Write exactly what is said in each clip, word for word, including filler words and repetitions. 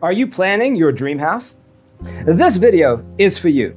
Are you planning your dream house? This video is for you.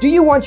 Do you want